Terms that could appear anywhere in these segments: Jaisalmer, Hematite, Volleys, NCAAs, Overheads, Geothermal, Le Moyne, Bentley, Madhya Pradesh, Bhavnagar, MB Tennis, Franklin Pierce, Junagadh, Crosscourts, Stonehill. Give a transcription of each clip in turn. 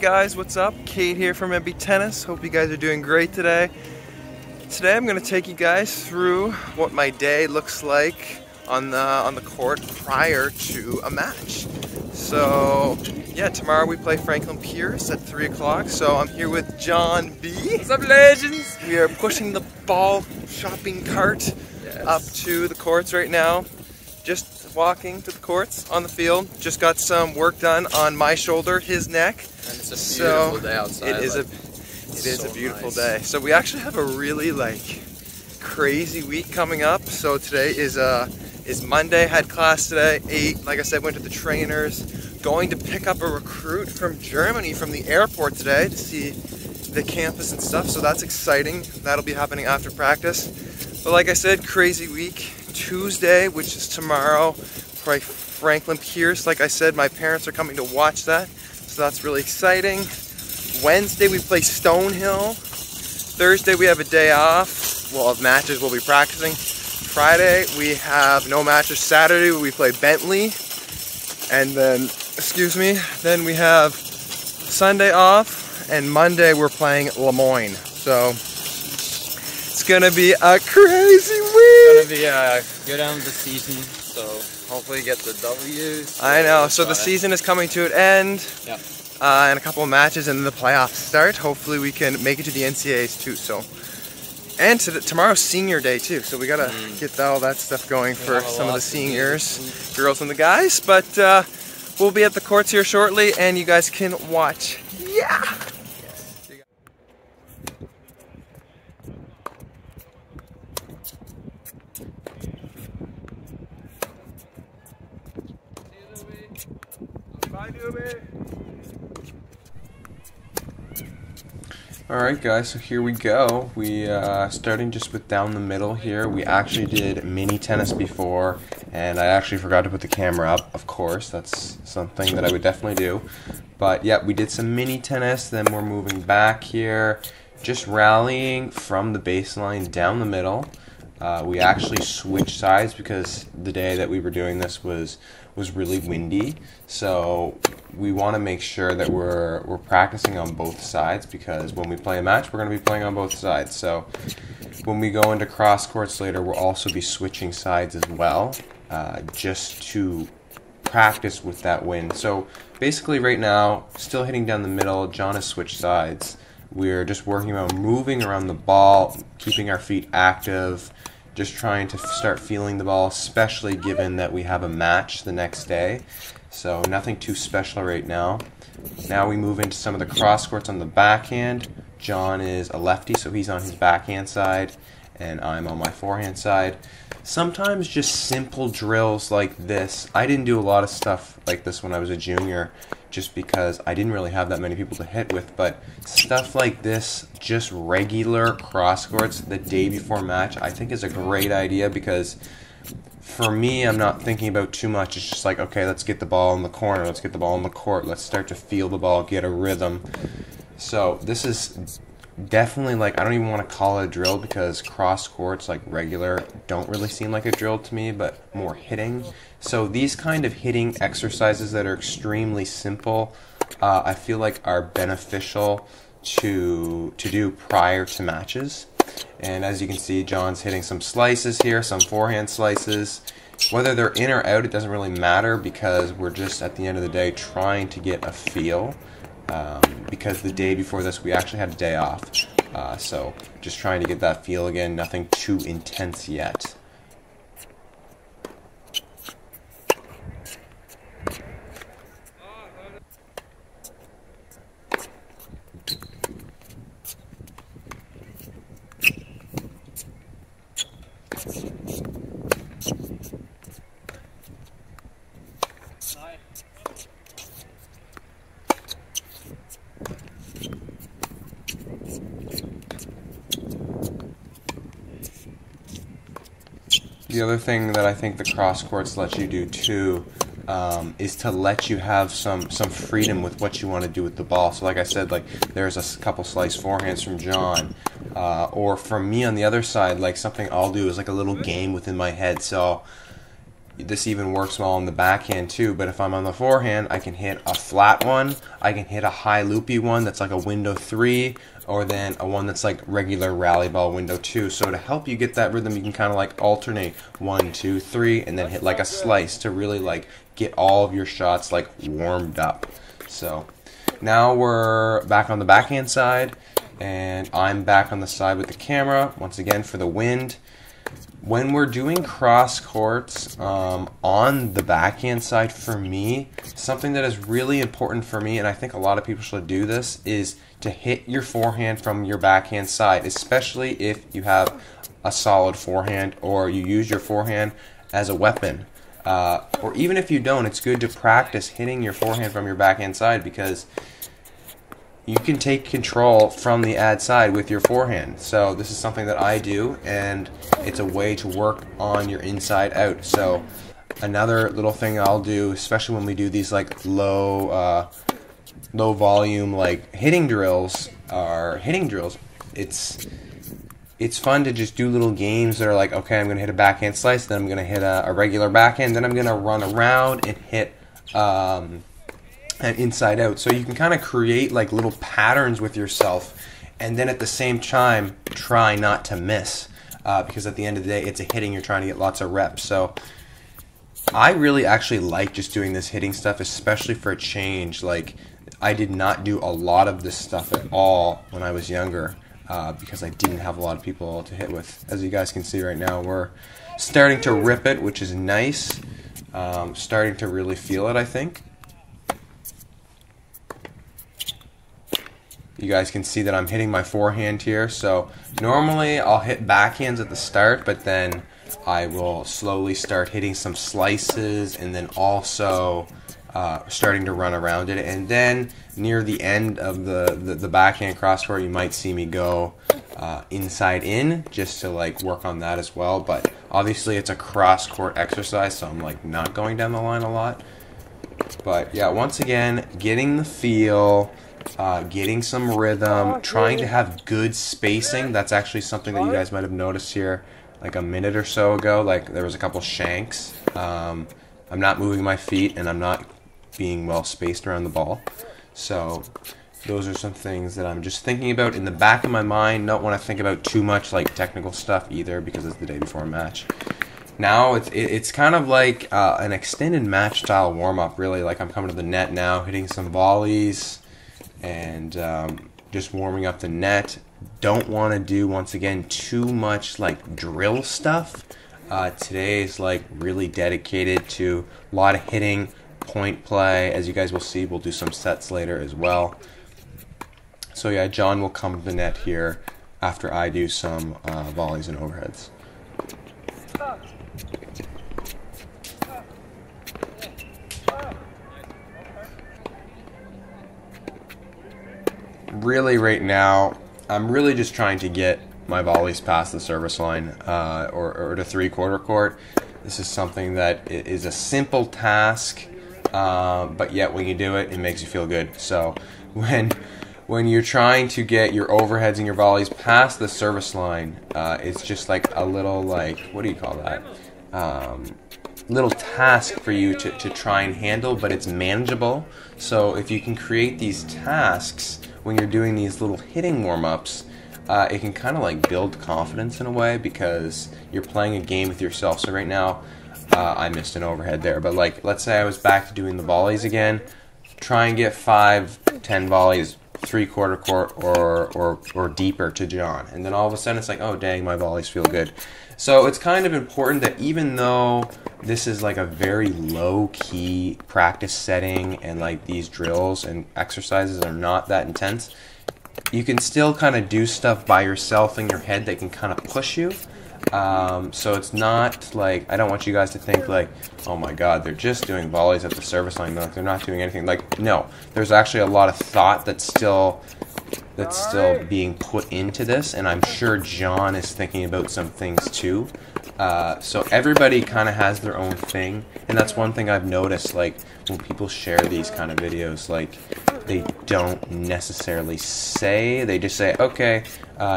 guys, what's up? Kate here from MB Tennis. Hope you guys are doing great today. Today I'm going to take you guys through what my day looks like on the court prior to a match. So yeah, tomorrow we play Franklin Pierce at 3 o'clock, so I'm here with John B. What's up, legends? We are pushing the ball shopping cart up to the courts right now. Just walking to the courts on the field. Just got some work done on my shoulder, his neck. And it's a beautiful day outside. It is a beautiful day. So we actually have a really crazy week coming up. So today is Monday. Had class today, 8. Like I said, went to the trainers. Going to pick up a recruit from Germany from the airport today to see the campus and stuff. So that's exciting. That'll be happening after practice. But like I said, crazy week. Tuesday, which is tomorrow, Franklin Pierce. Like I said, my parents are coming to watch that, so that's really exciting. Wednesday we play Stonehill. Thursday we have a day off. We'll have matches, we'll be practicing. Friday we have no matches. Saturday we play Bentley. And then, then we have Sunday off, and Monday we're playing Le Moyne. So it's gonna be a crazy week. It's gonna be a good end of the season, so hopefully get the W's. I know. So the season is coming to an end. Yeah. And a couple of matches, and the playoffs start. Hopefully we can make it to the NCAAs too. So, and tomorrow's senior day too. So we gotta get all that stuff going for some of the seniors, girls and the guys. But we'll be at the courts here shortly, and you guys can watch. Yeah. Alright guys, so here we go. We starting just with down the middle here. We actually did mini tennis before, and I actually forgot to put the camera up, of course. That's something that I would definitely do. But yeah, we did some mini tennis, then we're moving back here, just rallying from the baseline down the middle. We actually switched sides because the day that we were doing this was really windy, so we want to make sure that we're practicing on both sides, because when we play a match, we're going to be playing on both sides. So when we go into cross courts later, we'll also be switching sides as well, just to practice with that wind. So basically right now, still hitting down the middle, John has switched sides. We're just working about moving around the ball, keeping our feet active, just trying to start feeling the ball, especially given that we have a match the next day. So nothing too special right now. Now we move into some of the cross courts on the backhand. John is a lefty, so he's on his backhand side, and I'm on my forehand side. Sometimes just simple drills like this. I didn't do a lot of stuff like this when I was a junior, just because I didn't really have that many people to hit with, but stuff like this, just regular cross courts the day before match, I think is a great idea, because for me, I'm not thinking about too much. It's just like, okay, let's get the ball in the corner, let's get the ball in the court, let's start to feel the ball, get a rhythm. So this is definitely I don't even want to call it a drill, because cross courts like regular don't really seem like a drill to me, but more hitting. So these kind of hitting exercises that are extremely simple, I feel like are beneficial to do prior to matches. And as you can see, John's hitting some slices here, some forehand slices. Whether they're in or out, it doesn't really matter, because we're just at the end of the day trying to get a feel. Because the day before this, we actually had a day off. So just trying to get that feel again, nothing too intense yet. The other thing that I think the cross courts let you do too is to let you have some freedom with what you want to do with the ball. So like I said, there's a couple slice forehands from John, or from me on the other side. Something I'll do is a little game within my head. So this even works well on the backhand too, but if I'm on the forehand, I can hit a flat one, I can hit a high loopy one that's like a window three, or then a one that's like regular rally ball window two. So to help you get that rhythm, you can kind of like alternate 1, 2, 3, and then hit like a slice to really like get all of your shots like warmed up. So now we're back on the backhand side, and I'm back on the side with the camera once again for the wind. When we're doing cross courts on the backhand side, for me, something that is really important for me, and I think a lot of people should do this, is to hit your forehand from your backhand side, especially if you have a solid forehand or you use your forehand as a weapon. Or even if you don't, it's good to practice hitting your forehand from your backhand side, because you can take control from the ad side with your forehand. So this is something that I do, and it's a way to work on your inside out. So another little thing I'll do, especially when we do these like low volume like hitting drills, it's fun to just do little games that are like, okay, I'm gonna hit a backhand slice, then I'm gonna hit a regular backhand, then I'm gonna run around and hit and inside out. So you can kind of create like little patterns with yourself, and then at the same time try not to miss, because at the end of the day it's a hitting, you're trying to get lots of reps. So I really actually like just doing this hitting stuff, especially for a change. Like I did not do a lot of this stuff at all when I was younger, because I didn't have a lot of people to hit with. As you guys can see right now, we're starting to rip it, which is nice. Starting to really feel it, I think. You guys can see that I'm hitting my forehand here. So normally I'll hit backhands at the start, but then I will slowly start hitting some slices, and then also starting to run around it. And then near the end of the backhand cross court, you might see me go inside in, just to like work on that as well. But obviously it's a cross court exercise, so I'm like not going down the line a lot. But yeah, once again, getting the feel, getting some rhythm, trying to have good spacing. That's actually something that you guys might have noticed here like a minute or so ago. Like there was a couple shanks. I'm not moving my feet, and I'm not being well spaced around the ball. So those are some things that I'm just thinking about in the back of my mind. Don't want to think about too much like technical stuff either, because it's the day before a match. Now it's kind of like an extended match style warm-up really. Like I'm coming to the net now, hitting some volleys, and just warming up the net. Don't want to do, once again, too much like drill stuff. Today is like really dedicated to a lot of hitting, point play. As you guys will see, we'll do some sets later as well. So yeah, John will come to the net here after I do some volleys and overheads. Really right now, I'm really just trying to get my volleys past the service line or to three-quarter court. This is something that is a simple task, but yet when you do it, it makes you feel good. So when you're trying to get your overheads and your volleys past the service line, it's just like a little, like, what do you call that? Little task for you to try and handle, but it's manageable. So if you can create these tasks when you're doing these little hitting warm-ups, it can kind of like build confidence in a way, because you're playing a game with yourself. So right now, I missed an overhead there, but like let's say I was back to doing the volleys again. Try and get 5, 10 volleys, three-quarter court or deeper to John, and then all of a sudden it's like, oh dang, my volleys feel good. So it's kind of important that even though this is like a very low-key practice setting, and like these drills and exercises are not that intense, you can still kind of do stuff by yourself in your head that can kind of push you. So it's not like, I don't want you guys to think like, oh my god, they're just doing volleys at the service line, like they're not doing anything. Like no, there's actually a lot of thought that's still being put into this, and I'm sure John is thinking about some things too. So everybody kind of has their own thing, and that's one thing I've noticed, like when people share these kind of videos, like they don't necessarily say, they just say, okay,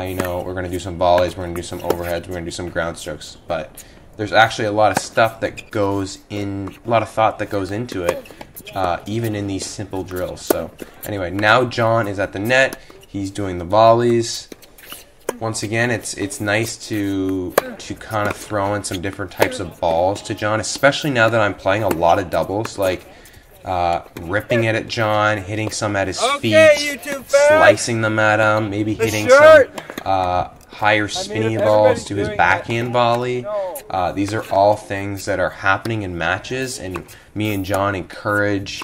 you know, we're gonna do some volleys, we're gonna do some overheads, we're gonna do some ground strokes, but there's actually a lot of stuff that goes in, a lot of thought that goes into it, even in these simple drills. So anyway, now John is at the net. He's doing the volleys. Once again, it's nice to kind of throw in some different types of balls to John, especially now that I'm playing a lot of doubles, like ripping it at John, hitting some at his feet, slicing them at him, maybe hitting some higher spinny balls to his backhand volley. These are all things that are happening in matches, and me and John encourage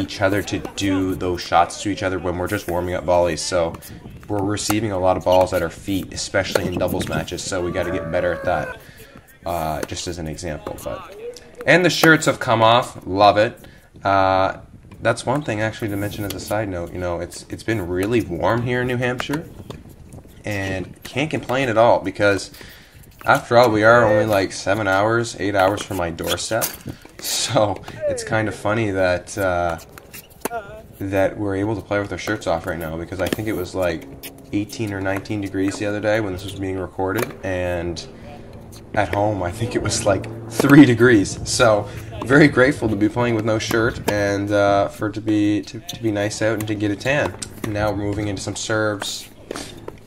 each other to do those shots to each other when we're just warming up volleys. So we're receiving a lot of balls at our feet, especially in doubles matches, so we got to get better at that, just as an example. But and the shirts have come off. Love it. That's one thing actually to mention as a side note. You know, it's been really warm here in New Hampshire, and can't complain at all, because after all, we are only like 7 hours, 8 hours from my doorstep. So it's kind of funny that that we're able to play with our shirts off right now, because I think it was like 18 or 19 degrees the other day when this was being recorded, and at home I think it was like 3 degrees. So very grateful to be playing with no shirt, and for it to be nice out and to get a tan. And now we're moving into some serves.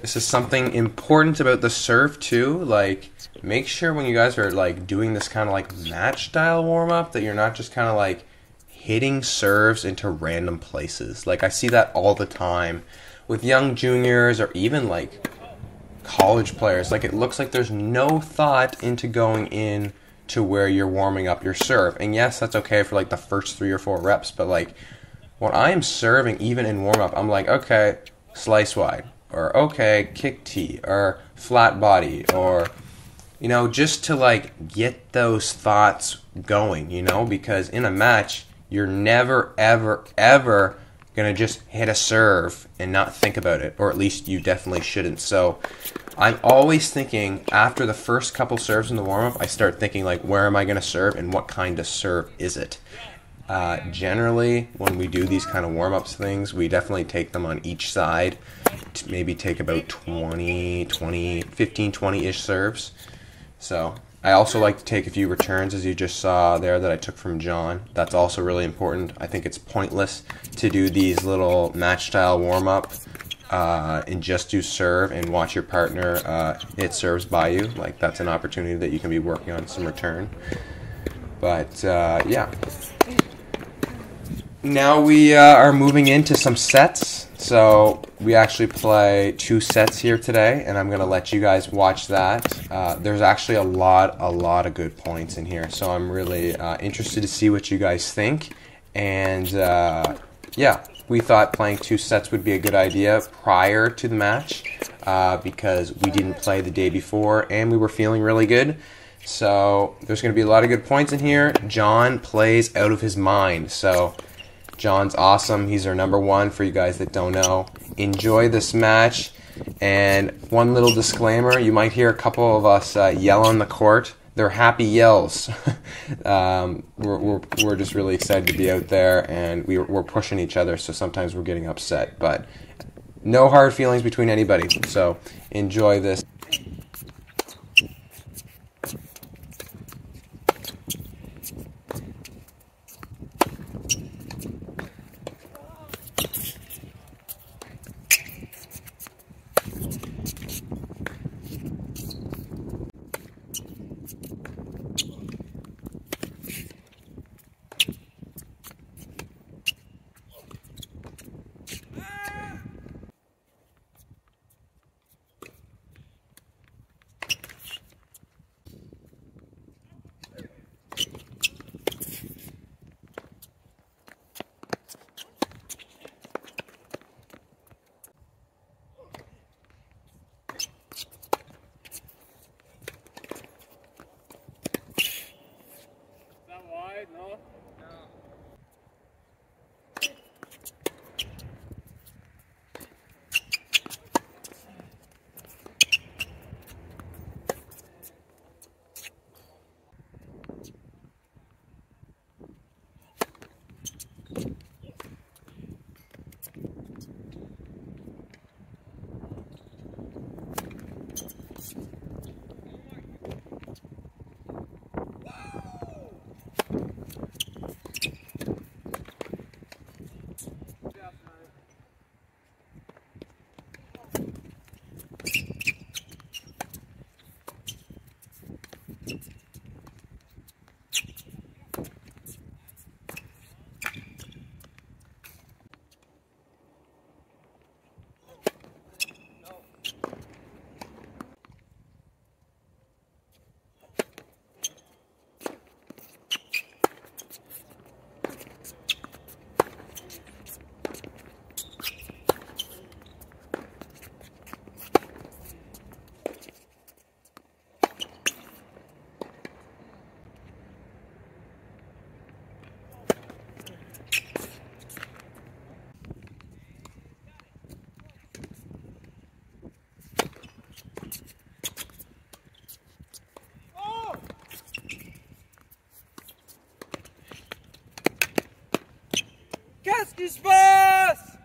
This is something important about the serve too, like make sure when you guys are like doing this kind of like match style warm up that you're not just kind of like hitting serves into random places. Like I see that all the time with young juniors or even like college players. Like it looks like there's no thought into going in to where you're warming up your serve. And yes, that's okay for like the first 3 or 4 reps, but like when I'm serving even in warm up, I'm like, okay, slice wide, or okay, kick tee, or flat body, or you know, just to like get those thoughts going, you know, because in a match you're never ever gonna just hit a serve and not think about it, or at least you definitely shouldn't. So I'm always thinking after the first couple serves in the warm-up, I start thinking like, where am I gonna serve and what kind of serve is it? Generally, when we do these kind of warm-ups things, we definitely take them on each side, to maybe take about 15, 20-ish serves. So I also like to take a few returns, as you just saw there, that I took from John. That's also really important. I think it's pointless to do these little match-style warm-up and just do serve and watch your partner hit serves by you. Like, that's an opportunity that you can be working on some return. But, yeah. Now we are moving into some sets, so we actually play 2 sets here today, and I'm going to let you guys watch that. There's actually a lot of good points in here, so I'm really interested to see what you guys think. And yeah, we thought playing 2 sets would be a good idea prior to the match, because we didn't play the day before and we were feeling really good. So there's going to be a lot of good points in here. John plays out of his mind, so John's awesome. He's our #1 for you guys that don't know. Enjoy this match. And one little disclaimer, you might hear a couple of us yell on the court. They're happy yells. We're just really excited to be out there, and we're pushing each other, so sometimes we're getting upset. But no hard feelings between anybody, so enjoy this. Qu'est-ce qui se passe?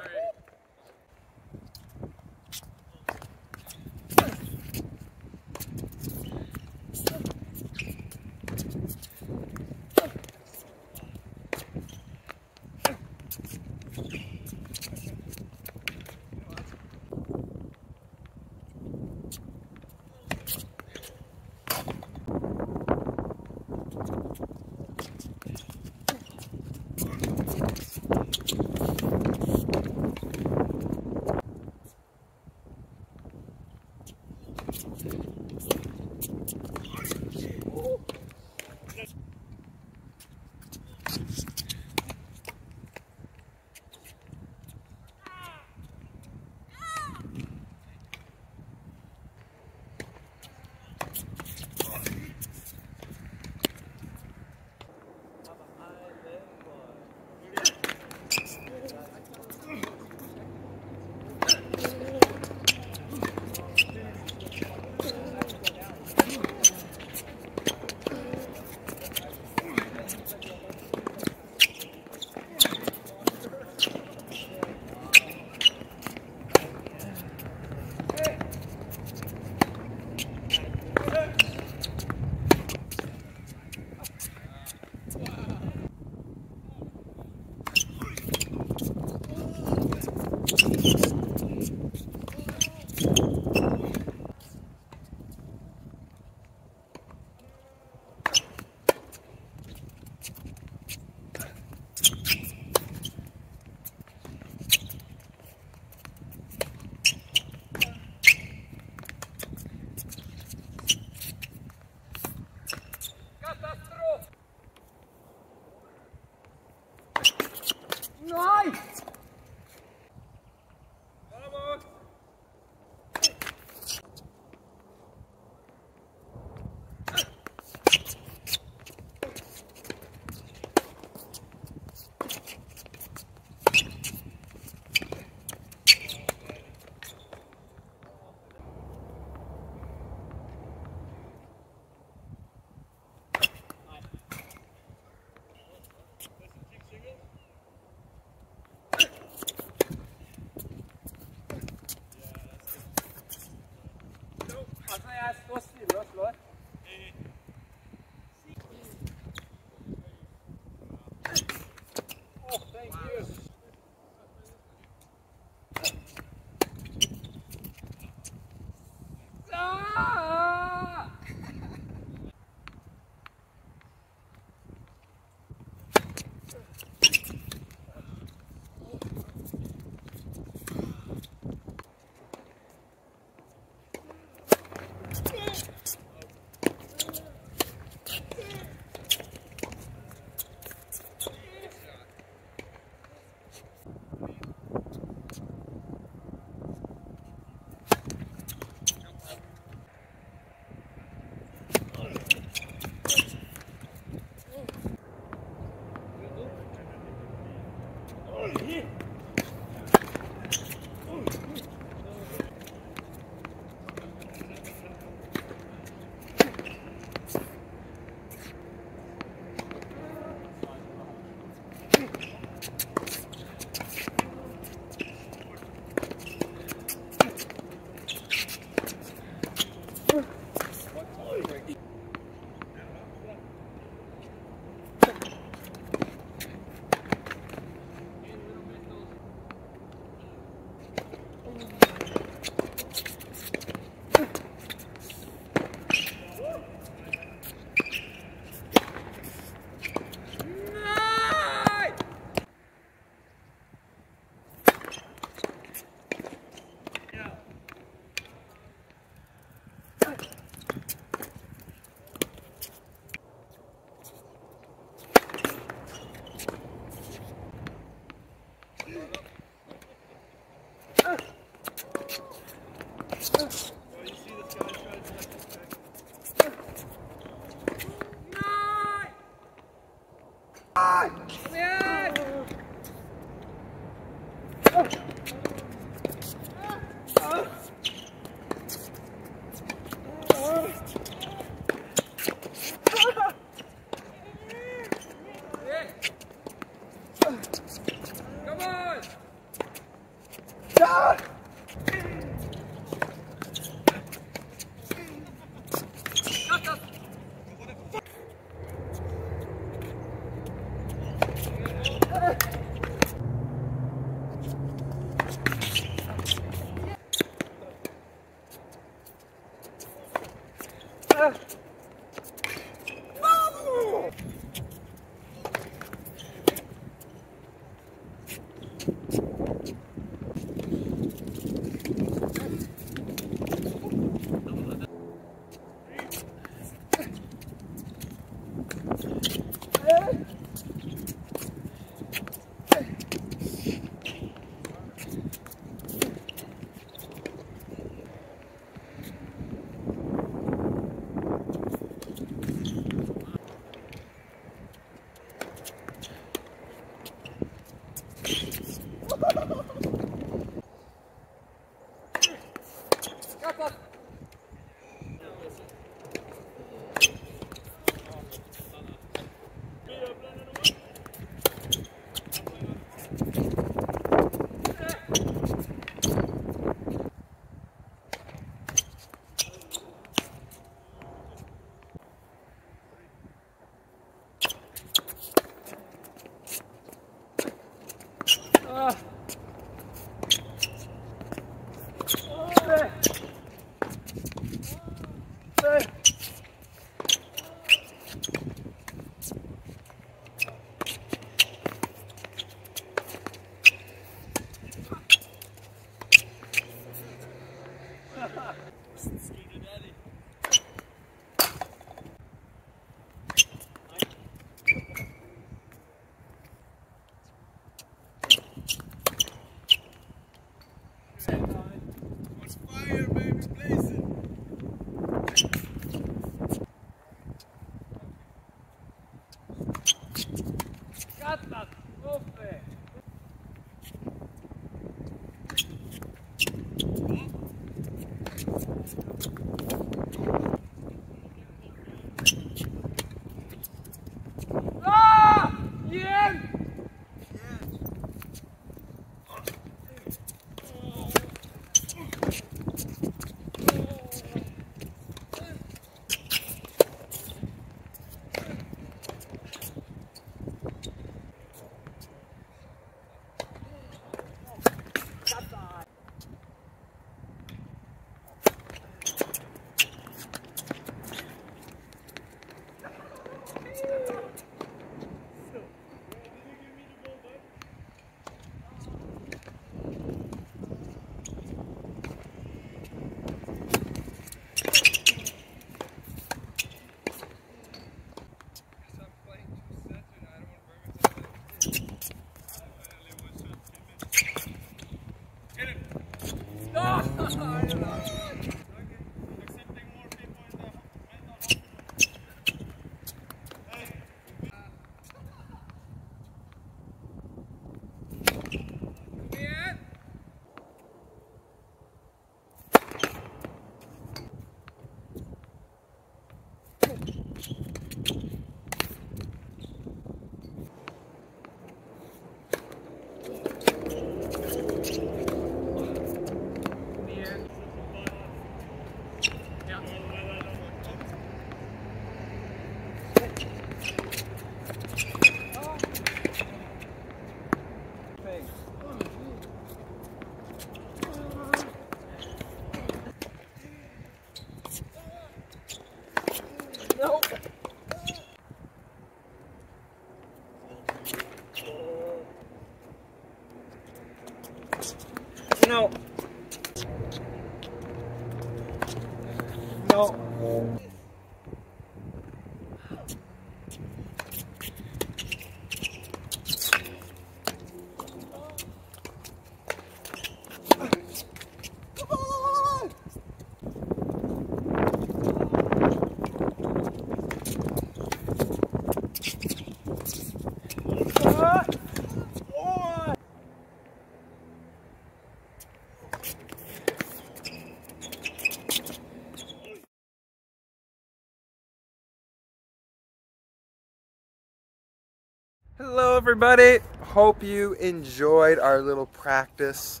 Hello everybody, hope you enjoyed our little practice.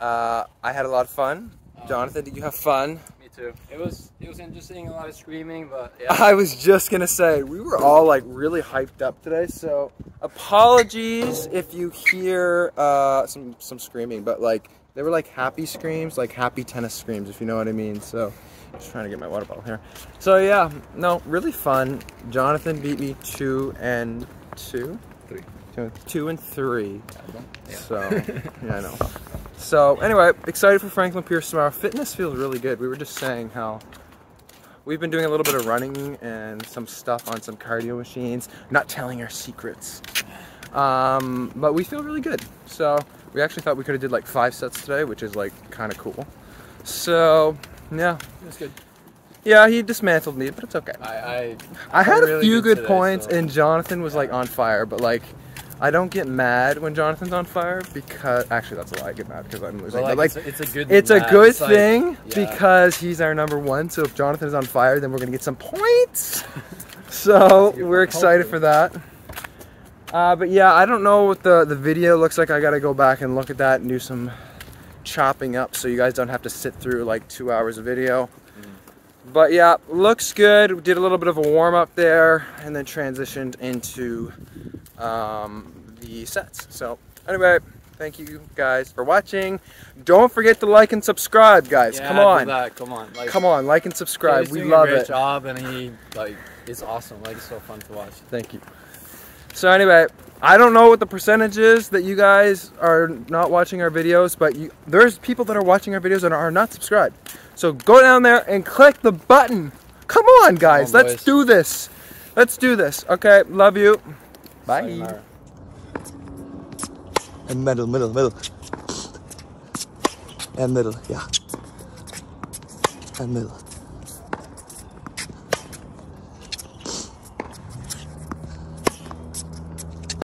I had a lot of fun. Jonathan, did you have fun? Me too. It was interesting, a lot of screaming, but yeah. I was just gonna say, we were all like really hyped up today, so apologies if you hear some screaming, but like they were like happy screams, like happy tennis screams, if you know what I mean. So just trying to get my water bottle here. So yeah, no, really fun. Jonathan beat me 2-3. Yeah. So yeah, I know. So anyway, excited for Franklin Pierce tomorrow. Fitness feels really good. We were just saying how we've been doing a little bit of running and some stuff on some cardio machines, not telling our secrets, but we feel really good. So we actually thought we could have did like 5 sets today, which is like kind of cool. So yeah, it was good. Yeah, he dismantled me, but it's okay. I had really a few good points, so. And Jonathan was like on fire, but like I don't get mad when Jonathan's on fire because actually that's a lie. I get mad because I'm losing. Well, like, but, like it's a good thing yeah. Because he's our #1. So if Jonathan is on fire, then we're gonna get some points. So we're excited for that. But yeah, I don't know what the video looks like. I gotta go back and look at that and do some chopping up so you guys don't have to sit through like 2 hours of video. But yeah, looks good. We did a little bit of a warm-up there and then transitioned into the sets. So anyway, thank you guys for watching. Don't forget to like and subscribe, guys. Yeah, come on. Do that. Come on. Like, come on, like and subscribe. We love it. He's doing a great job and he like is awesome. Like, it's so fun to watch. Thank you. So anyway, I don't know what the percentage is that you guys are not watching our videos, but there's people that are watching our videos and are not subscribed. So go down there and click the button. Come on, guys. Come on, let's do this. Let's do this. Okay, love you. Bye. Sayonara. And middle. And middle, yeah. And middle.